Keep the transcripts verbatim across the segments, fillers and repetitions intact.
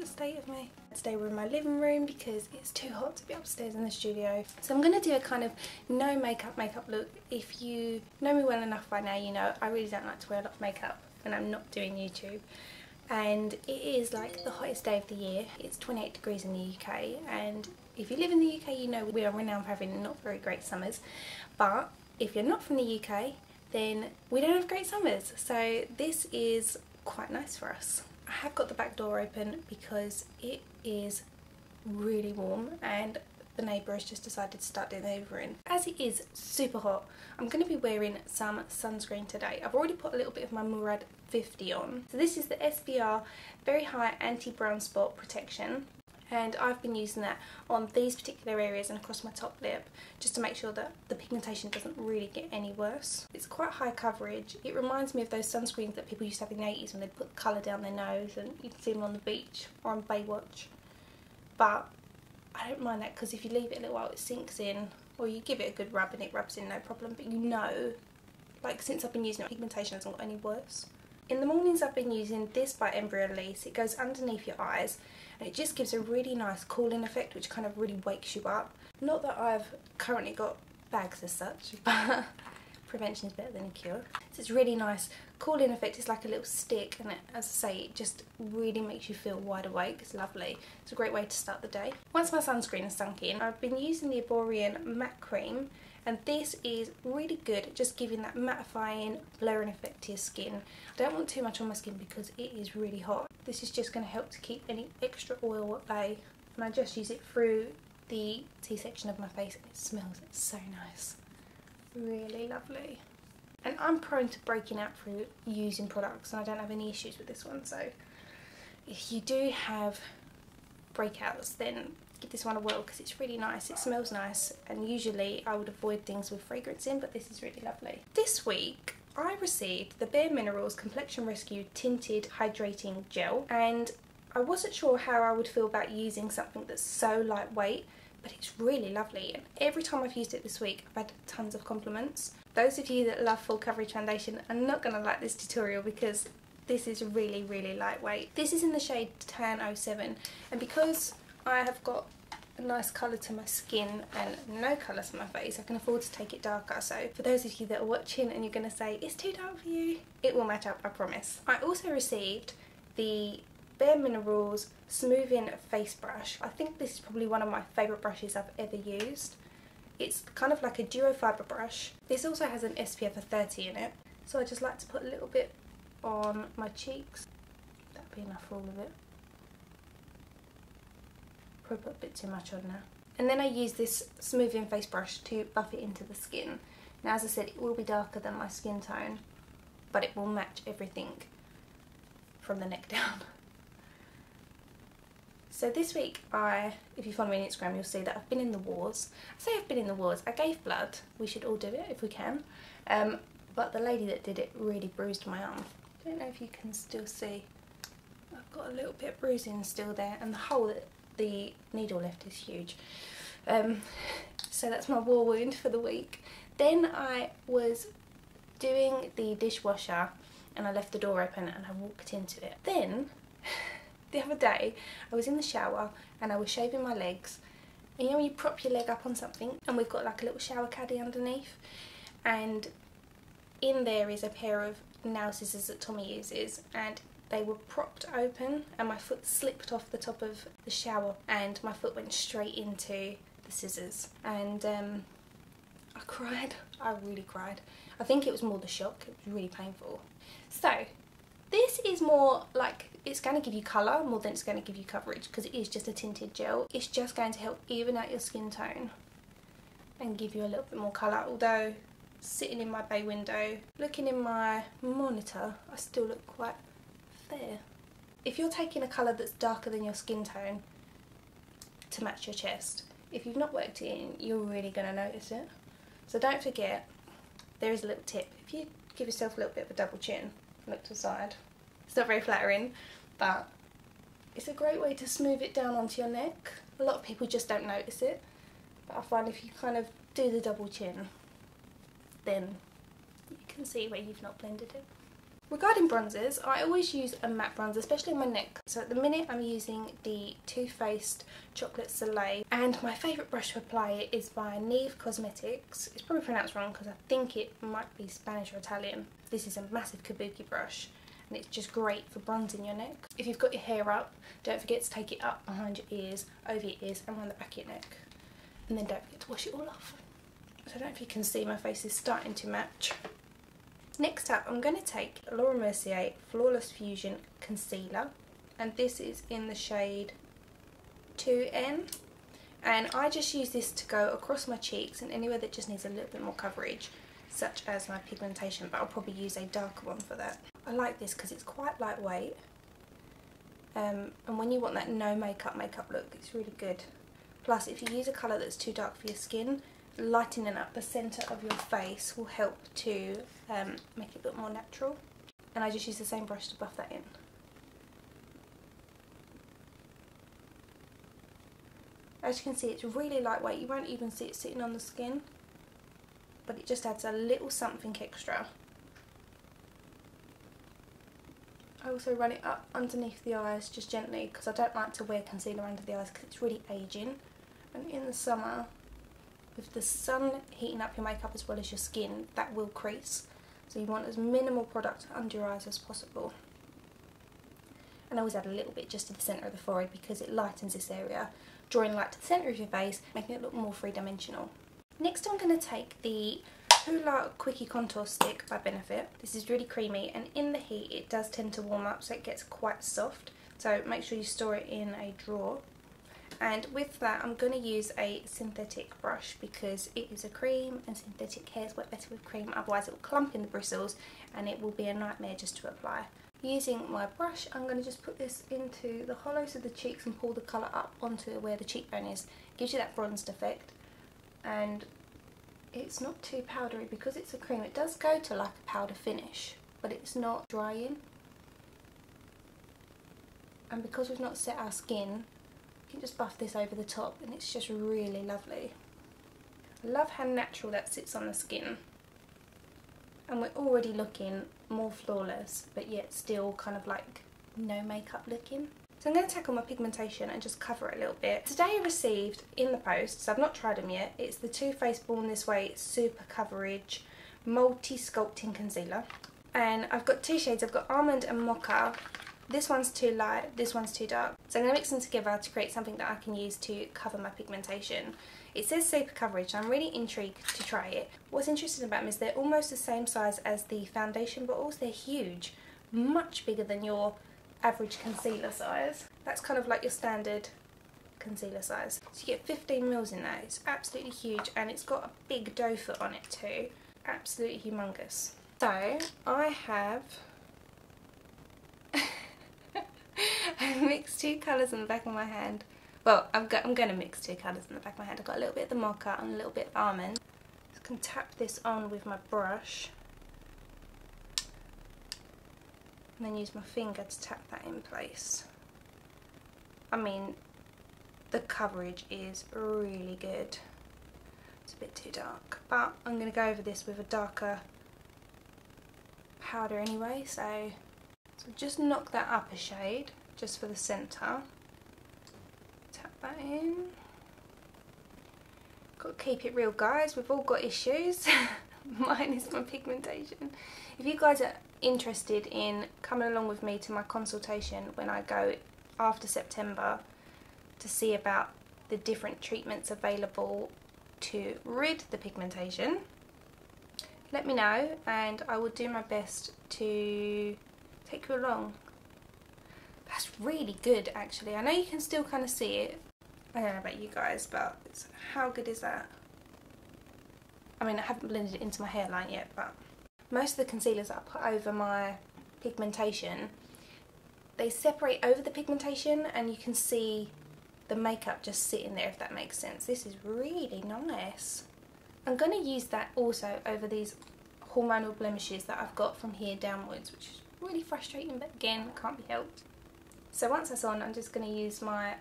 at the state of me. Today we're in my living room because it's too hot to be upstairs in the studio. So I'm going to do a kind of no makeup makeup look. If you know me well enough by now, you know I really don't like to wear a lot of makeup when I'm not doing YouTube. And it is like the hottest day of the year. It's twenty-eight degrees in the U K, and if you live in the U K you know we are renowned for having not very great summers, but if you're not from the U K then we don't have great summers, so this is quite nice for us. I have got the back door open because it is really warm and the neighbour has just decided to start doing the hoovering. As it is super hot, I'm going to be wearing some sunscreen today. I've already put a little bit of my Murad fifty on. So this is the S V R Very High Anti-Brown Spot Protection, and I've been using that on these particular areas and across my top lip just to make sure that the pigmentation doesn't really get any worse. It's quite high coverage. It reminds me of those sunscreens that people used to have in the eighties when they'd put colour down their nose and you'd see them on the beach or on Baywatch. But I don't mind that because if you leave it a little while it sinks in, or you give it a good rub and it rubs in no problem, but you know, like since I've been using it, pigmentation hasn't got any worse. In the mornings I've been using this by Embryolisse. It goes underneath your eyes and it just gives a really nice cooling effect which kind of really wakes you up. Not that I've currently got bags as such, but prevention is better than a cure. So it's really nice cooling effect. It's like a little stick, and it, as I say, it just really makes you feel wide awake. It's lovely. It's a great way to start the day. Once my sunscreen is sunk in, I've been using the Erborian MAC cream, and this is really good at just giving that mattifying, blurring effect to your skin. I don't want too much on my skin because it is really hot. This is just going to help to keep any extra oil at bay, and I just use it through the T-section of my face, and it smells so nice. Really lovely. And I'm prone to breaking out through using products, and I don't have any issues with this one, so if you do have breakouts then give this one a whirl because it's really nice. It smells nice, and usually I would avoid things with fragrance in, but this is really lovely. This week I received the Bare Minerals Complexion Rescue Tinted Hydrating Gel, and I wasn't sure how I would feel about using something that's so lightweight, but it's really lovely, and every time I've used it this week I've had tons of compliments. Those of you that love full coverage foundation are not going to like this tutorial because this is really really lightweight. This is in the shade Tan oh seven, and because I have got a nice colour to my skin and no colour to my face I can afford to take it darker, so for those of you that are watching and you're going to say it's too dark for you, it will match up, I promise. I also received the Bare Minerals Smoothing Face Brush. I think this is probably one of my favourite brushes I've ever used. It's kind of like a duo fibre brush. This also has an S P F of thirty in it, so I just like to put a little bit on my cheeks. That'd be enough for all of it. Probably put a bit too much on now. And then I use this smoothing face brush to buff it into the skin. Now as I said, it will be darker than my skin tone, but it will match everything from the neck down. So this week I, if you follow me on Instagram you'll see that I've been in the wars. I say I've been in the wars, I gave blood, we should all do it if we can, um, but the lady that did it really bruised my arm. I don't know if you can still see, I've got a little bit of bruising still there, and the hole that the needle left is huge. Um, so that's my war wound for the week. Then I was doing the dishwasher and I left the door open and I walked into it. Then the other day I was in the shower and I was shaving my legs, and you know when you prop your leg up on something, and we've got like a little shower caddy underneath, and in there is a pair of nail scissors that Tommy uses, and they were propped open and my foot slipped off the top of the shower and my foot went straight into the scissors, and um, I cried. I really cried. I think it was more the shock, it was really painful. So this is more like, it's going to give you colour more than it's going to give you coverage because it is just a tinted gel. It's just going to help even out your skin tone and give you a little bit more colour. Although sitting in my bay window looking in my monitor, I still look quite fair. If you're taking a colour that's darker than your skin tone to match your chest, if you've not worked it in you're really going to notice it. So don't forget, there is a little tip. If you give yourself a little bit of a double chin, look to the side. It's not very flattering, but it's a great way to smooth it down onto your neck. A lot of people just don't notice it, but I find if you kind of do the double chin then you can see where you've not blended it. Regarding bronzers, I always use a matte bronzer, especially on my neck. So at the minute I'm using the Too Faced Chocolate Soleil, and my favourite brush to apply it is by Neve Cosmetics. It's probably pronounced wrong because I think it might be Spanish or Italian. This is a massive kabuki brush and it's just great for bronzing your neck. If you've got your hair up, don't forget to take it up behind your ears, over your ears and around the back of your neck. And then don't forget to wash it all off. So I don't know if you can see, my face is starting to match. Next up, I'm going to take Laura Mercier Flawless Fusion Concealer, and this is in the shade two N, and I just use this to go across my cheeks and anywhere that just needs a little bit more coverage, such as my pigmentation, but I'll probably use a darker one for that. I like this because it's quite lightweight, um, and when you want that no makeup makeup look, it's really good. Plus, if you use a colour that's too dark for your skin, lightening up the centre of your face will help to um, make it look more natural. And I just use the same brush to buff that in. As you can see, it's really lightweight. You won't even see it sitting on the skin, but it just adds a little something extra. I also run it up underneath the eyes just gently because I don't like to wear concealer under the eyes because it's really aging, and in the summer, with the sun heating up your makeup as well as your skin, that will crease, so you want as minimal product under your eyes as possible. And I always add a little bit just to the centre of the forehead because it lightens this area, drawing light to the centre of your face, making it look more three-dimensional. Next I'm going to take the Hoola Quickie Contour Stick by Benefit. This is really creamy, and in the heat it does tend to warm up, so it gets quite soft, so make sure you store it in a drawer. And with that, I'm going to use a synthetic brush because it is a cream, and synthetic hairs work better with cream, otherwise it will clump in the bristles and it will be a nightmare just to apply. Using my brush, I'm going to just put this into the hollows of the cheeks and pull the colour up onto where the cheekbone is. It gives you that bronzed effect, and it's not too powdery because it's a cream. It does go to like a powder finish, but it's not drying. And because we've not set our skin, you can just buff this over the top and it's just really lovely. I love how natural that sits on the skin, and we're already looking more flawless but yet still kind of like no makeup looking. So I'm going to tackle my pigmentation and just cover it a little bit. Today I received in the post, so I've not tried them yet, it's the Too Faced Born This Way Super Coverage Multi Sculpting Concealer, and I've got two shades. I've got Almond and Mocha. This one's too light, this one's too dark. So I'm going to mix them together to create something that I can use to cover my pigmentation. It says super coverage, and I'm really intrigued to try it. What's interesting about them is they're almost the same size as the foundation bottles. They're huge, much bigger than your average concealer size. That's kind of like your standard concealer size. So you get fifteen mils in that. It's absolutely huge, and it's got a big doe foot on it too. Absolutely humongous. So I have I mixed two colours on the back of my hand. Well, I've got, I'm going to mix two colours on the back of my hand. I've got a little bit of the mocha and a little bit of almond. Just going to tap this on with my brush, and then use my finger to tap that in place. I mean, the coverage is really good. It's a bit too dark, but I'm going to go over this with a darker powder anyway, so... So just knock that up a shade, just for the centre. Tap that in. Got to keep it real, guys. We've all got issues. Mine is my pigmentation. If you guys are interested in coming along with me to my consultation when I go after September to see about the different treatments available to rid the pigmentation, let me know and I will do my best to take you along. That's really good, actually. I know you can still kind of see it. I don't know about you guys, but it's, how good is that? I mean, I haven't blended it into my hairline yet, but most of the concealers that I put over my pigmentation, they separate over the pigmentation and you can see the makeup just sitting there, if that makes sense. This is really nice. I'm going to use that also over these hormonal blemishes that I've got from here downwards, which is really frustrating, but again, can't be helped. So once that's on, I'm just going to use my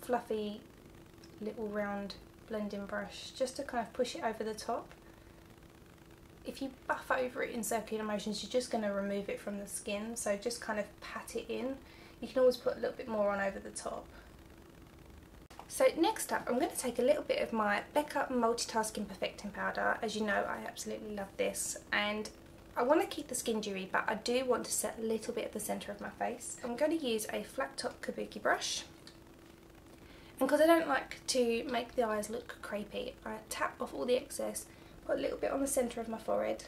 fluffy little round blending brush just to kind of push it over the top if you buff over it in circular motions, you're just going to remove it from the skin, so just kind of pat it in. You can always put a little bit more on over the top. So next up, I'm going to take a little bit of my Becca Multitasking Perfecting Powder. As you know, I absolutely love this, and I want to keep the skin dewy, but I do want to set a little bit at the centre of my face. I'm going to use a flat top kabuki brush, and because I don't like to make the eyes look crepey, I tap off all the excess, put a little bit on the centre of my forehead,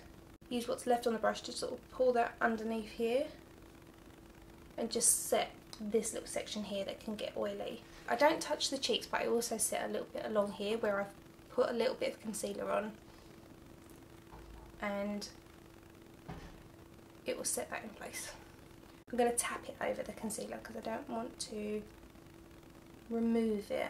use what's left on the brush to sort of pull that underneath here, and just set this little section here that can get oily. I don't touch the cheeks, but I also set a little bit along here where I've put a little bit of concealer on, and it will set that in place. I'm going to tap it over the concealer because I don't want to remove it.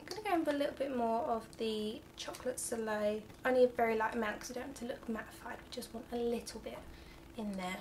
I'm going to go in with a little bit more of the Chocolate Soleil, only a very light amount because I don't want to look mattified, we just want a little bit in there.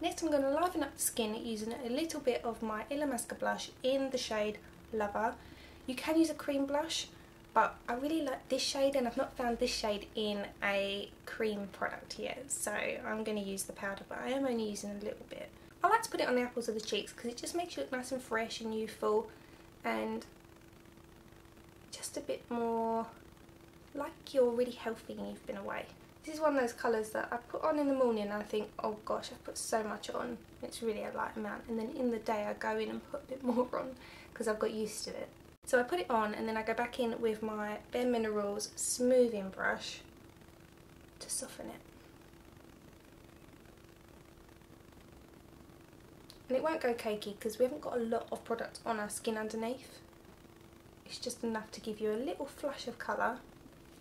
Next, I'm going to liven up the skin using a little bit of my Illamasqua blush in the shade Lover. You can use a cream blush, but I really like this shade, and I've not found this shade in a cream product yet, so I'm going to use the powder, but I am only using a little bit. I like to put it on the apples of the cheeks because it just makes you look nice and fresh and youthful, and just a bit more like you're really healthy and you've been away. This is one of those colours that I put on in the morning and I think, oh gosh, I've put so much on, it's really a light amount, and then in the day I go in and put a bit more on because I've got used to it. So I put it on, and then I go back in with my Bare Minerals smoothing brush to soften it. And it won't go cakey because we haven't got a lot of product on our skin underneath. It's just enough to give you a little flush of colour.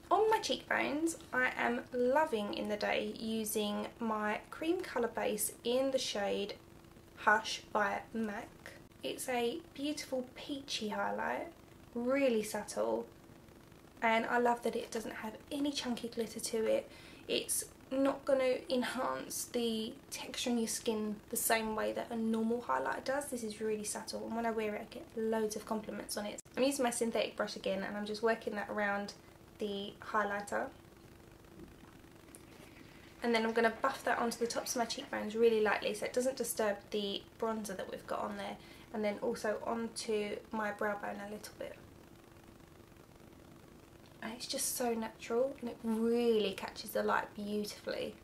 On my cheekbones, I am loving in the day using my cream colour base in the shade Hush by MAC. It's a beautiful peachy highlight, really subtle, and I love that it doesn't have any chunky glitter to it. It's not going to enhance the texture on your skin the same way that a normal highlighter does. This is really subtle, and when I wear it I get loads of compliments on it. I'm using my synthetic brush again, and I'm just working that around the highlighter, and then I'm going to buff that onto the tops of my cheekbones really lightly so it doesn't disturb the bronzer that we've got on there, and then also onto my brow bone a little bit, and it's just so natural and it really catches the light beautifully.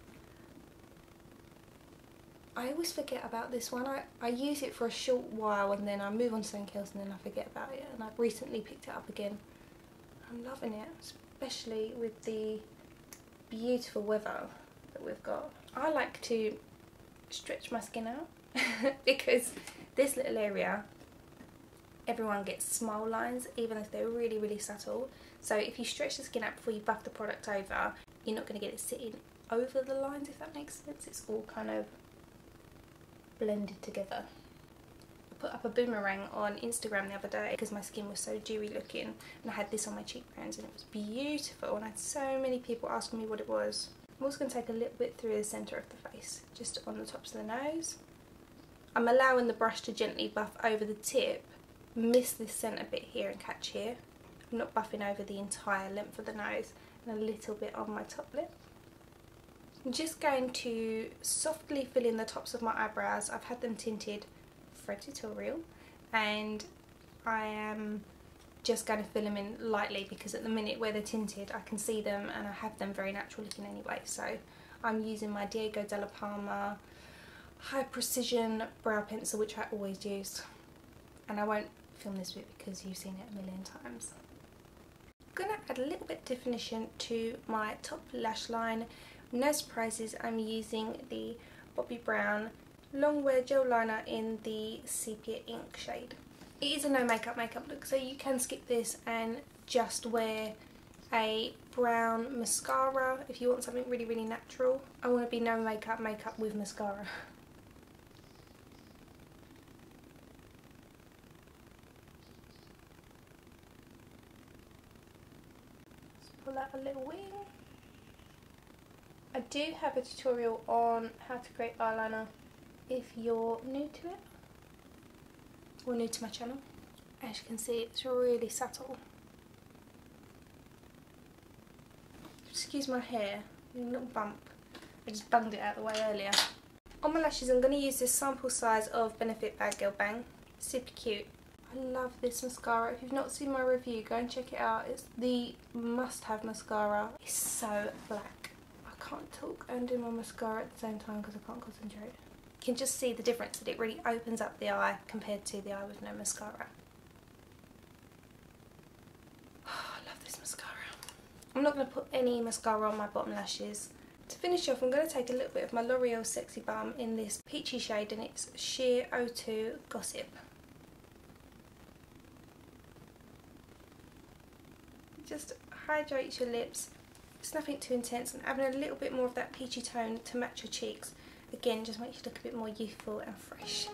I always forget about this one. I, I use it for a short while and then I move on to something else and then I forget about it, and I've recently picked it up again. I'm loving it, especially with the beautiful weather that we've got. I like to stretch my skin out because this little area, everyone gets smile lines, even if they're really, really subtle. So if you stretch the skin out before you buff the product over, you're not going to get it sitting over the lines, if that makes sense. It's all kind of blended together. Put up a boomerang on Instagram the other day because my skin was so dewy looking, and I had this on my cheekbones and it was beautiful, and I had so many people asking me what it was. I'm also going to take a little bit through the centre of the face, just on the tops of the nose. I'm allowing the brush to gently buff over the tip, miss this centre bit here and catch here. I'm not buffing over the entire length of the nose, and a little bit on my top lip. I'm just going to softly fill in the tops of my eyebrows. I've had them tinted for a tutorial, and I am just going to fill them in lightly because at the minute where they're tinted I can see them and I have them very natural looking anyway, so I'm using my Diego Della Palma high precision brow pencil, which I always use, and I won't film this bit because you've seen it a million times. I'm going to add a little bit of definition to my top lash line. No surprises, I'm using the Bobbi Brown long wear gel liner in the sepia ink shade. It is a no makeup makeup look, so you can skip this and just wear a brown mascara if you want something really, really natural. I want to be no makeup makeup with mascara. like a little wing. I do have a tutorial on how to create eyeliner if you're new to it or new to my channel. As you can see, it's really subtle. Excuse my hair, a little bump. I just bunged it out of the way earlier. On my lashes, I'm going to use this sample size of Benefit Bad Girl Bang. Super cute. I love this mascara. If you've not seen my review, go and check it out. It's the must-have mascara. It's so black. I can't talk and do my mascara at the same time because I can't concentrate. You can just see the difference that it really opens up the eye compared to the eye with no mascara. Oh, I love this mascara. I'm not going to put any mascara on my bottom lashes. To finish off, I'm going to take a little bit of my L'Oreal Sexy Balm in this peachy shade, and it's Sheer O two Gossip. It just hydrates your lips, it's nothing too intense, and adding a little bit more of that peachy tone to match your cheeks, again just makes you look a bit more youthful and fresh.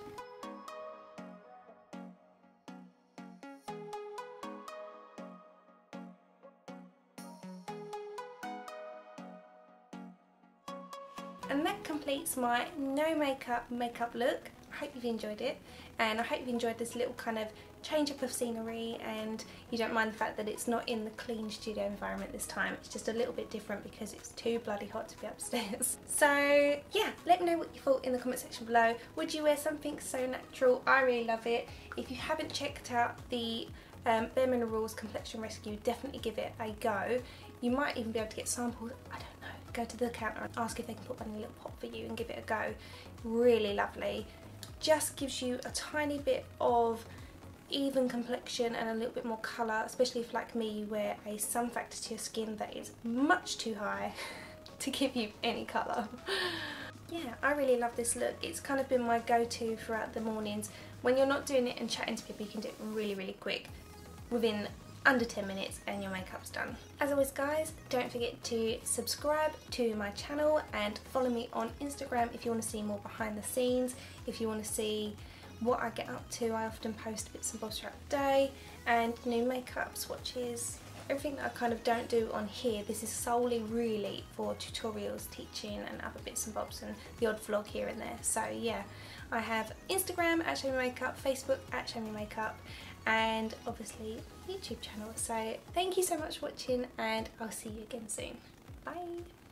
And that completes my no makeup makeup look. I hope you've enjoyed it, and I hope you've enjoyed this little kind of change up of scenery, and you don't mind the fact that it's not in the clean studio environment this time. It's just a little bit different because it's too bloody hot to be upstairs. So yeah, let me know what you thought in the comment section below. Would you wear something so natural? I really love it. If you haven't checked out the um, Bare Minerals Complexion Rescue, definitely give it a go. You might even be able to get samples, I don't know. Go to the counter and ask if they can put one in a little pot for you and give it a go. Really lovely. Just gives you a tiny bit of even complexion and a little bit more colour, especially if, like me, you wear a sun factor to your skin that is much too high to give you any colour. Yeah, I really love this look. It's kind of been my go-to throughout the mornings. When you're not doing it and chatting to people, you can do it really, really quick, within under ten minutes, and your makeup's done. As always guys, don't forget to subscribe to my channel and follow me on Instagram if you want to see more behind the scenes, if you want to see what I get up to. I often post bits and bobs throughout the day, and new makeup swatches, everything that I kind of don't do on here. This is solely really for tutorials, teaching and other bits and bobs, and the odd vlog here and there. So yeah, I have Instagram at ShowMe MakeUp, Facebook at ShowMe MakeUp, and obviously YouTube channel. So thank you so much for watching, and I'll see you again soon. Bye!